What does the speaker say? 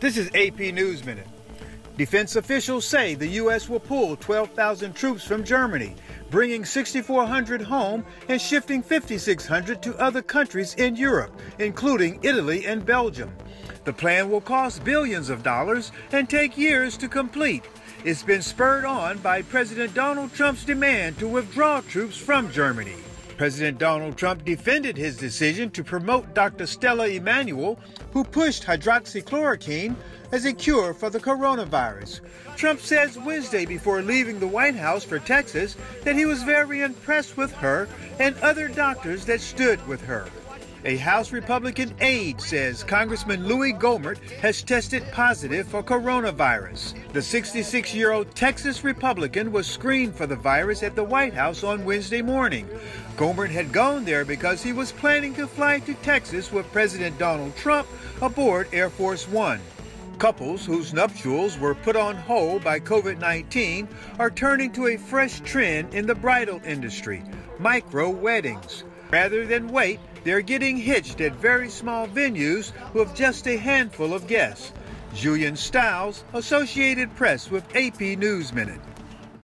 This is AP News Minute. Defense officials say the U.S. will pull 12,000 troops from Germany, bringing 6,400 home and shifting 5,600 to other countries in Europe, including Italy and Belgium. The plan will cost billions of dollars and take years to complete. It's been spurred on by President Donald Trump's demand to withdraw troops from Germany. President Donald Trump defended his decision to promote Dr. Stella Emanuel, who pushed hydroxychloroquine as a cure for the coronavirus. Trump says Wednesday before leaving the White House for Texas that he was very impressed with her and other doctors that stood with her. A House Republican aide says Congressman Louie Gohmert has tested positive for coronavirus. The 66-year-old Texas Republican was screened for the virus at the White House on Wednesday morning. Gohmert had gone there because he was planning to fly to Texas with President Donald Trump aboard Air Force One. Couples whose nuptials were put on hold by COVID-19 are turning to a fresh trend in the bridal industry, micro-weddings. Rather than wait, they're getting hitched at very small venues with just a handful of guests. Julian Stiles, Associated Press with AP News Minute.